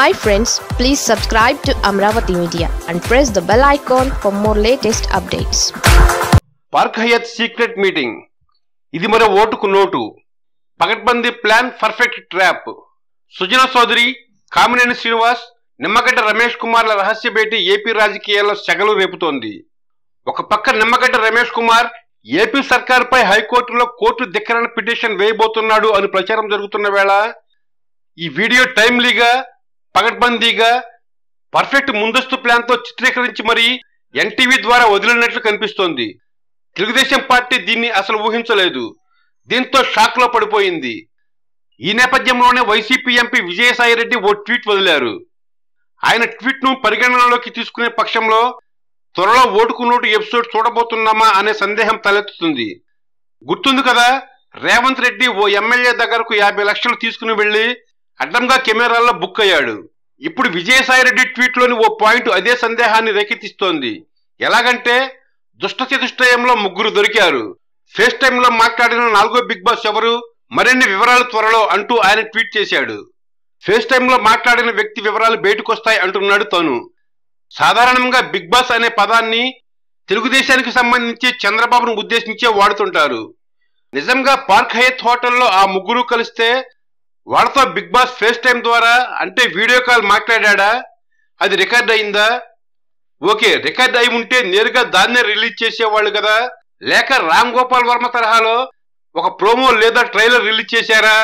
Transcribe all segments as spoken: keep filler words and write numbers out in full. Hi friends, please subscribe to Amaravathi Media and press the bell icon for more latest updates. Park Hayatt secret meeting. ఇది మరో ఓటుకు note. పగడ్బందీ plan perfect trap. Sujana Chowdary, Kamineni Srinivas, Nimmagadda Ramesh కుమార్ల రహస్య భేటీ AP రాజకీయాల్లో సెగలు రేపుతోంది. ఒక పక్క నిమ్మగడ్డ రమేష్ కుమార్ ఏపీ సర్కార్పై హైకోర్టులో కోర్టు ధిక్కరణ పిటిషన్ వేయబోతున్నాడు అని ప్రచారం జరుగుతున్న వేళ ఈ వీడియో టైమ్లీగా పగడ్బందీగా పర్ఫెక్ట్ ముందస్తు ప్లాన్ తో చిత్రీకరించి మరీ ఎన్టీవీ ద్వారా వదిలినట్లు కనిపిస్తోంది. తెలుగుదేశం పార్టీ దీన్ని అసలు ఊహించలేదు. దీంతో షాక్ లో పడిపోయింది. ఈ నేపథ్యంలోనే వైసీపీ ఎంపీ విజయసాయిరెడ్డి ఓ ట్వీట్ వదిలారు. ఆయన ట్వీట్ ను పరిగణనలోకి తీసుకునే పక్షంలో త్వరలో ఓటుకు నోటు ఎపిసోడ్ చూడబోతున్నామా అనే సందేహం తలెత్తుతుంది. గుర్తుంది కదా, రేవంత్ రెడ్డి ఓ ఎమ్మెల్యే దగ్గరకు యాభై లక్షలు తీసుకుని వెళ్లి అడ్డంగా కెమెరాల్లో బుక్ అయ్యాడు. ఇప్పుడు విజయసాయిరెడ్డి ట్వీట్ లోని ఓ పాయింట్ అదే సందేహాన్ని రేకెత్తిస్తోంది. ఎలాగంటే దుష్ట చతుష్టయంలో ముగ్గురు దొరికారు. ఫేస్ టైమ్ లో మాట్లాడిన నాలుగో బిగ్ బాస్ ఎవరు? మరిన్ని వివరాలు త్వరలో అంటూ ఆయన ట్వీట్ చేశాడు. ఫేస్ టైమ్ లో మాట్లాడిన వ్యక్తి వివరాలు బయటకొస్తాయి అంటున్నాడు తను. సాధారణంగా బిగ్ బాస్ అనే పదాన్ని తెలుగుదేశానికి సంబంధించి చంద్రబాబును ఉద్దేశించే వాడుతుంటారు. నిజంగా పార్క్ హయత్ హోటల్లో ఆ ముగ్గురు కలిస్తే వాళ్ళతో బిగ్ బాస్ ఫేస్ టైం ద్వారా అంటే వీడియో కాల్ మాట్లాడా? అది రికార్డ్ అయిందా? ఓకే, రికార్డ్ అయి ఉంటే నేరుగా దాన్నే రిలీజ్ చేసేవాళ్ళు కదా. లేక రామ్గోపాల్ వర్మ తరహాలో ఒక ప్రోమో లేదా ట్రైలర్ రిలీజ్ చేశారా?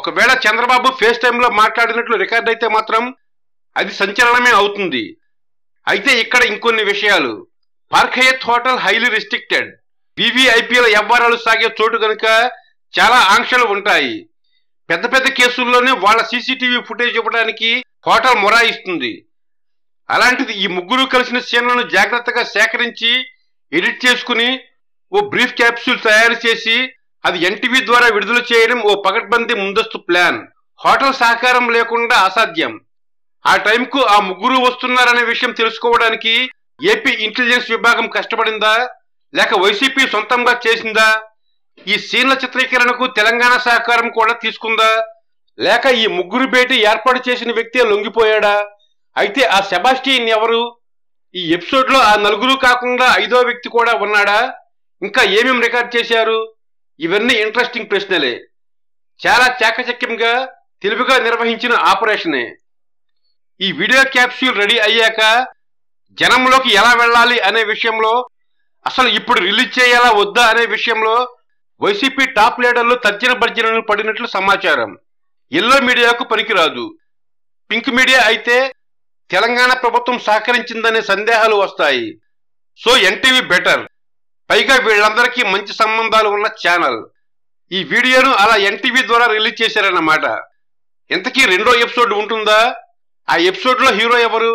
ఒకవేళ చంద్రబాబు ఫేస్ టైంలో మాట్లాడినట్లు రికార్డ్ అయితే మాత్రం అది సంచలనమే అవుతుంది. అయితే ఇక్కడ ఇంకొన్ని విషయాలు. Park Hyatt hotel highly restricted. వివిఐపీల వ్యవహారాలు సాగే చోటు కనుక చాలా ఆంక్షలు ఉంటాయి. పెద్ద పెద్ద కేసుల్లోనే వాళ్ళ సీసీటీవీ ఫుటేజ్ ఇవ్వడానికి హోటల్ మొరాయిస్తుంది. అలాంటిది ఈ ముగ్గురు కలిసిన సీన్లను జాగ్రత్తగా సేకరించి ఎడిట్ చేసుకుని ఓ బ్రీఫ్ క్యాప్సూల్ తయారు చేసి అది ఎన్టీవీ ద్వారా విడుదల చేయడం ఓ పకడ్బందీ ముందస్తు ప్లాన్. హోటల్ సహకారం లేకుండా అసాధ్యం. ఆ టైంకు ఆ ముగ్గురు వస్తున్నారనే విషయం తెలుసుకోవడానికి ఏపీ ఇంటెలిజెన్స్ విభాగం కష్టపడిందా? లేక వైసీపీ సొంతంగా చేసిందా? ఈ సీన్ల చిత్రీకరణకు తెలంగాణ సహకారం కూడా తీసుకుందా? లేక ఈ ముగ్గురు భేటీ ఏర్పాటు చేసిన వ్యక్తి లొంగిపోయాడా? అయితే ఆ సెబాస్టియన్ ఎవరు? ఈ ఎపిసోడ్ లో ఆ నలుగురు కాకుండా ఐదో వ్యక్తి కూడా ఉన్నాడా? ఇంకా ఏమేమి రికార్డ్ చేశారు? ఇవన్నీ ఇంట్రెస్టింగ్ ప్రశ్నలే. చాలా చాకచక్యంగా తెలివిగా నిర్వహించిన ఆపరేషనే. ఈ వీడియో క్యాప్సూల్ రెడీ అయ్యాక జనంలోకి ఎలా వెళ్ళాలి అనే విషయంలో, అసలు ఇప్పుడు రిలీజ్ చేయాలా వద్దా అనే విషయంలో వైసీపీ టాప్ లీడర్లు తర్జన భర్జనలు పడినట్లు సమాచారం. ఎల్లో మీడియాకు పనికిరాదు. పింక్ మీడియా అయితే తెలంగాణ ప్రభుత్వం సహకరించిందనే సందేహాలు వస్తాయి. So NTV better. పైగా వీళ్ళందరికీ మంచి సంబంధాలు ఉన్న ఛానల్. ఈ వీడియోను అలా ఎన్టీవీ ద్వారా రిలీజ్ చేశారన్నమాట. ఇంతకీ రెండో ఎపిసోడ్ ఉంటుందా? ఆ ఎపిసోడ్లో హీరో ఎవరు?